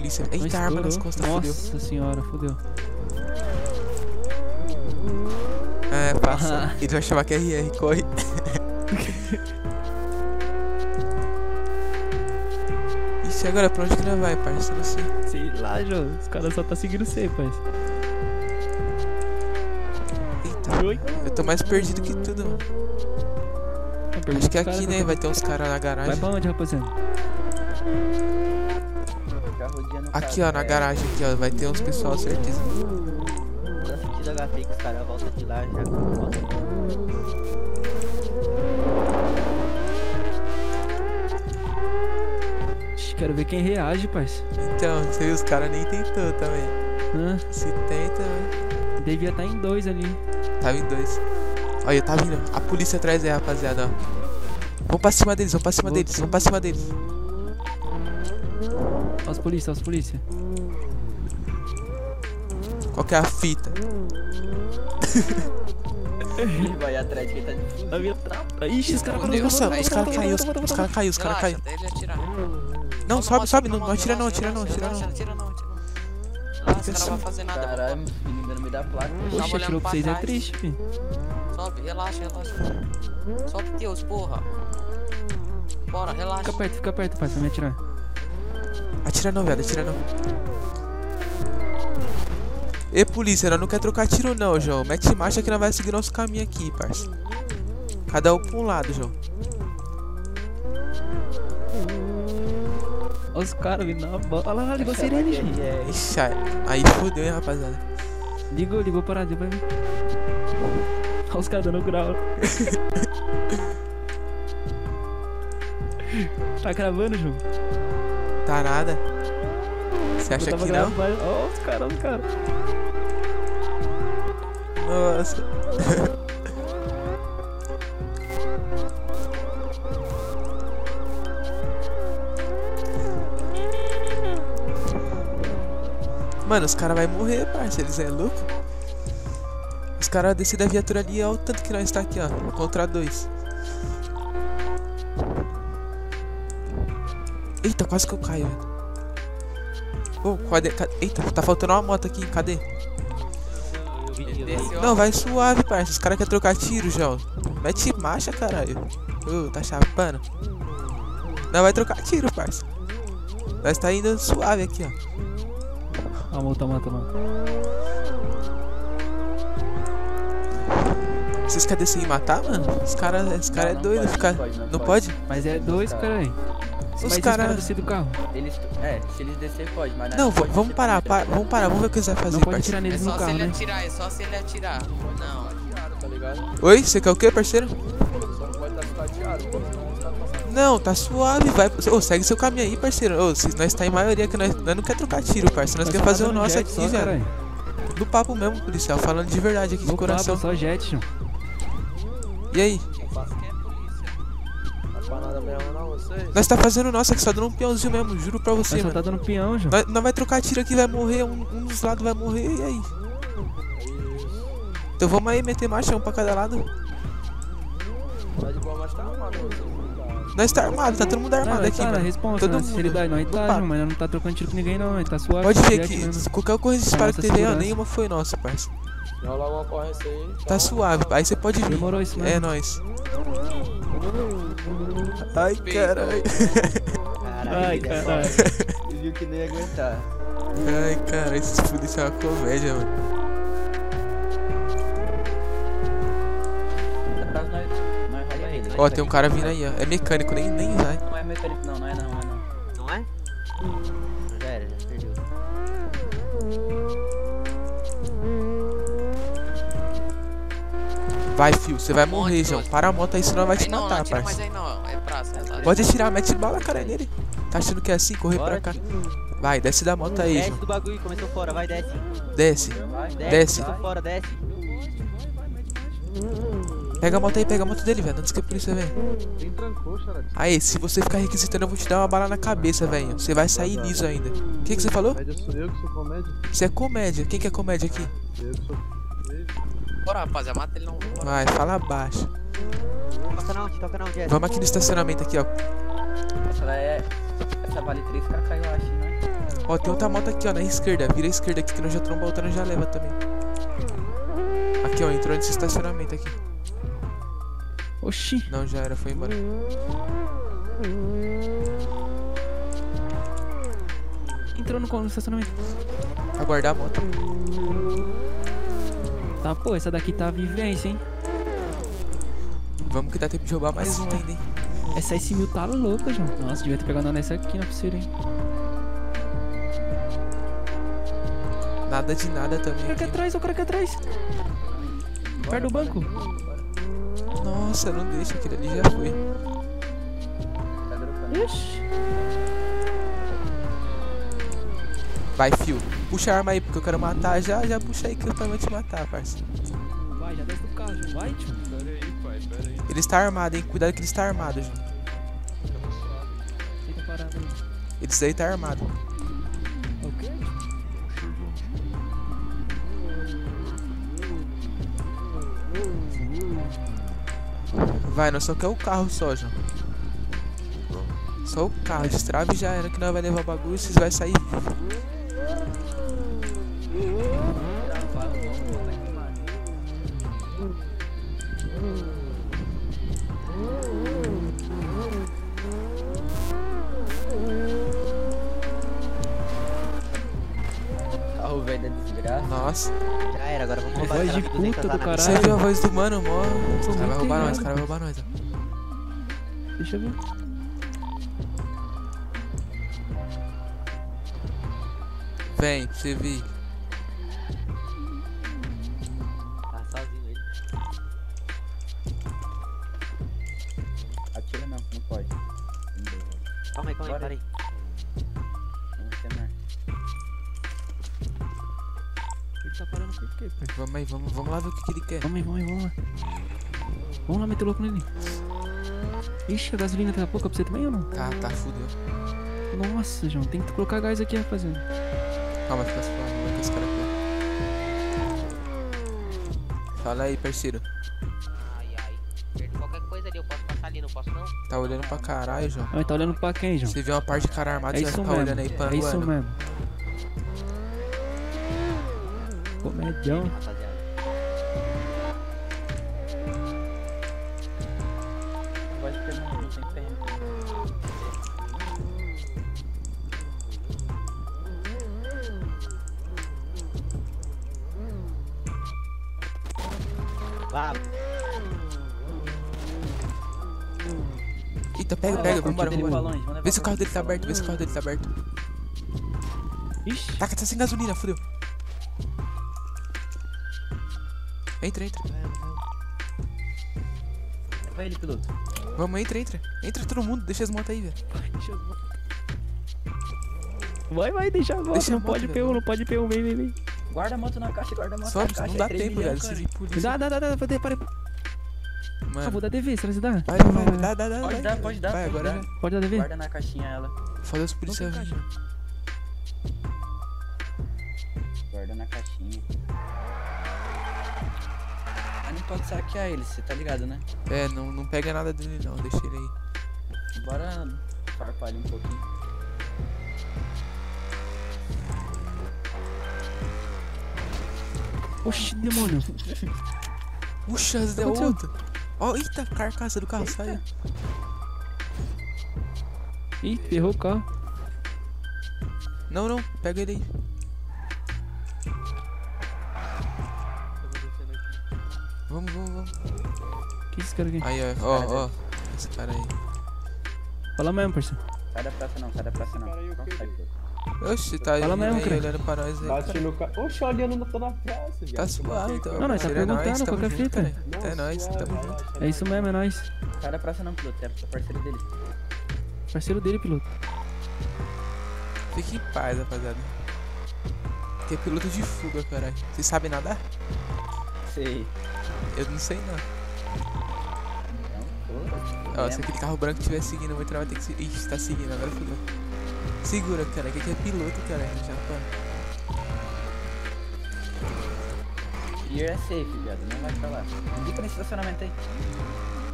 polícia. Eita, estourou. Arma nas costas, fodeu. Nossa senhora, fodeu. É, passa. Ele vai chamar que RR, corre. E agora, pra onde que ele vai, parceiro? Não sei. Sei lá, João. Os caras só tá seguindo você, parceiro. Eita. Oi? Eu tô mais perdido que tudo, mano. Acho que é aqui, né? Vai ter uns caras na garagem. Vai pra onde, rapaziada? Aqui, ó, na garagem. Aqui, ó. Vai ter uns pessoal, certeza. HP, os caras voltam de lá já. Quero ver quem reage, parceiro. Então, você viu, os caras nem tentou também. Hã? Se tenta, né? Devia estar em dois ali. Tava em dois. Olha, tá vindo. A polícia atrás é, rapaziada. Vamos pra cima deles, vamos pra cima deles, vamos pra cima deles. Olha os polícia, olha os polícia. Qual que é a fita? Ele vai atrás de quem tá de... Ixi, os caras caíram, os caras caíram, os caras caíram. Não, sobe, sobe, não atira não, atira não, atira não. Nossa, não vai fazer nada. Caralho, menino não me dá placa. Poxa, atirou pra vocês, é triste, filho. Sobe, relaxa, relaxa. Sobe, Deus, porra. Bora, relaxa. Fica perto, pai, pra me atirar. Atira não, velho, atira não. E polícia, nós não quer trocar tiro não, João. Mete marcha que nós vai seguir nosso caminho aqui, parceiro. Cada um pra um lado, João. Olha os caras vindo na bola. Olha lá, ligou a sirene, gente. Ixi, aí fodeu, hein, rapaziada. Ligou paradinha pra mim. Olha os caras dando grau. Tá gravando, João? Tá nada. Você acha que não? Olha os caras, olha os caras. Nossa. Mano, os caras vão morrer, parceiro, eles é louco. Os caras descem da viatura ali, olha o tanto que nós está aqui, ó. Contra dois. Eita, quase que eu caio. Oh, cadê? Eita, tá faltando uma moto aqui, cadê? Não, vai suave, parceiro. Os caras querem trocar tiro, João. Mete marcha, caralho. Tá chapando. Não, vai trocar tiro, parceiro. Nós tá indo suave aqui, ó. Ah, mata. Vocês querem descer e matar, mano? Os cara é doido, ficar. Não pode? Mas é dois, peraí. Os caras descer do carro. Eles... É, se eles descer pode, mas não. Não, vamos parar, vamos parar, vamos ver o que eles vão fazer. Não pode atirar neles no carro, né? É só se ele atirar. Não, atiraram, tá ligado? Oi, você quer o quê, parceiro? Só não pode estar atirado, pô. Não, tá suave, vai. Ô, segue seu caminho aí, parceiro. Ô, se nós tá em maioria que nós não quer trocar tiro, parceiro. Nós quer fazer o nosso aqui, velho. Do papo mesmo, policial. Falando de verdade aqui, de coração. Só jet. E aí? Nós tá fazendo o nosso aqui, só dando um peãozinho mesmo, juro pra você, mano. Tá dando peão, João. Nós vai trocar tiro aqui, vai morrer. Um dos lados vai morrer, e aí? Então vamos aí meter marcha, um pra cada lado. Nós tá armado, tá todo mundo armado aqui, mano. Responsa, todo mundo. Seriedade, nós tá, mas não tá trocando tiro com ninguém não, ele tá suave. Pode ver que qualquer ocorrência de disparo que teve, nenhuma foi nossa, parceiro. Não, logo uma ocorrência aí. Tá suave, aí você pode vir. Demorou isso, mano. É nóis. Ai, caralho. Ai, caralho. Você viu que nem ia aguentar. Ai, cara, esses fudidos é uma comédia, mano. Ó, tem um cara vindo aí, ó. É mecânico, nem vai. Não é mecânico, não é. Não é? Já era, já perdeu. Vai, fio, você vai morrer, João. Para a moto aí, senão vai te matar, parça. Pode atirar, mete bala, cara, nele. Tá achando que é assim? Correr pra cá. Vai, desce da moto aí, João. Desce do bagulho, começou fora, vai, desce. Desce. Começou fora, desce. Pega a moto aí, pega a moto dele, velho. Antes que a polícia venha. Aí, se você ficar requisitando, eu vou te dar uma bala na cabeça, velho. Você vai sair nisso ainda. O que você falou? Eu que sou comédia. Você é comédia. Quem que é comédia aqui? Eu que sou comédia. Bora, rapaziada, mata ele não. Vai, fala baixo. Toca não, vamos aqui no estacionamento, aqui, ó. Essa vale 3K, eu acho, né? Ó, tem outra moto aqui, ó, na esquerda. Vira a esquerda aqui que nós já estamos voltando e já leva também. Aqui, ó, entrou nesse estacionamento aqui. Oxi. Não, já era, foi embora. Entrou no estacionamento. Aguardar a moto. Tá, pô, essa daqui tá vivência, hein? Vamos que dá tempo de roubar mais um ainda, hein? Essa S1000 tá louca, João. Nossa, devia ter pegado nessa aqui na pulseira, hein? Nada de nada também. O cara aqui atrás, o cara aqui atrás. Perto do banco. Nossa, não deixa, aquele ali já foi. Ixi. Vai, fio. Puxa a arma aí, porque eu quero matar. Já puxa aí que eu também vou te matar, parceiro. Vai, já desce do carro, João. Vai, tio. Pera aí, pai, pera aí. Ele está armado, hein? Cuidado que ele está armado, João. Ele aí tá armado. O quê? Vai, nós só quer o carro só, João. Só o carro, destrave já era que nós vai levar o bagulho e vocês vai sair. Carro velho da desgraça. Nossa. Já era, agora vamos roubar. Voz de puta do caralho. Você viu a voz do mano, mó. Os caras vão roubar nós, os caras vão roubar nós. Ó. Deixa eu ver. Vem, pra você vir. Tá sozinho ele. Atira não, não pode. Calma aí, para aí. Ele tá parando por quê, pai? Vamos lá ver o que ele quer. Vamos lá. Vamos lá meter louco nele. Ixi, a gasolina tá pouca pra você também ou não? Tá, fudeu. Nossa, João, tem que colocar gás aqui, rapaziada. Calma, fica se falando, vai que esse cara aqui. Fala aí, parceiro. Ai, perdi qualquer coisa ali, eu posso passar ali, não posso não? Tá olhando pra caralho, João. Tá olhando pra quem, João? Você vê uma parte de cara armado, você vai ficar olhando aí pra mim. É isso mesmo. Comedião. Pode pegar um minuto, tem que perder. Eita, pega, vambora. Vê se o carro dele tá aberto, Ixi. Tá sem gasolina, fodeu. Entra. Vai ele, piloto. Vamos, entra. Entra todo mundo, deixa as motos aí, velho. Vai, deixa a moto. Deixa não, pode P1, não pode P1, vem. Guarda a moto na caixa, Sobe, não dá tempo, velho. Dá, para. Mano. Vou dar DV, será que dá? Vai, dá. Pode dar. Vai, agora. Dá. Pode dar DV? Guarda na caixinha ela. Fala os policiais. Guarda na caixinha. Ah, não pode saquear ele, você tá ligado, né? É, não pega nada dele não, deixa ele aí. Bora farpar ele um pouquinho. Oxi, demônio. Puxa, as deu outra. Ó, eita, carcaça do carro, saiu. Ih, ferrou o carro. Não, pega ele aí. Vamos. Que esse cara aqui? Aí, ó. Esse cara aí. Fala mesmo, parceiro. Sai da praça não. Oxi, tá aí, olhando pra nós aí. Bate no carro. Oxi, olhando na praça. Tá suave, então. Não, nós tá perguntando qualquer fita. É nóis, tamo junto. É isso mesmo, é nóis. Sai da praça não, piloto. É parceiro dele. Piloto. Fique em paz, rapaziada. Que é piloto de fuga, caralho. Vocês sabem nadar? Sei. Eu não sei, não. Ó, se aquele carro branco estiver seguindo, eu vou entrar, vai ter que seguir. Ixi, tá seguindo, agora fudeu. Segura, cara, que aqui é piloto, cara, no Japão. Here é safe, viado, não vai pra lá. Fica nesse estacionamento aí.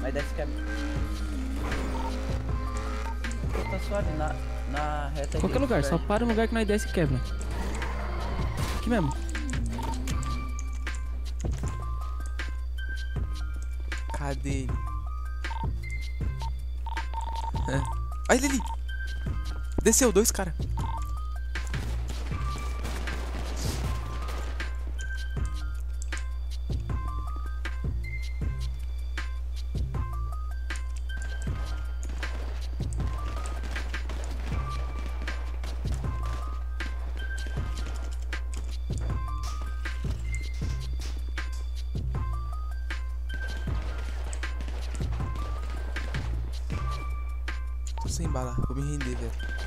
Vai desce, quebra. Tá suave, na reta. Qualquer lugar, velho. Só para um lugar que nós desce e quebra. Aqui mesmo. Cadê ele? É. Olha ele ali. Desceu, dois caras. Sem bala, vou me render, velho.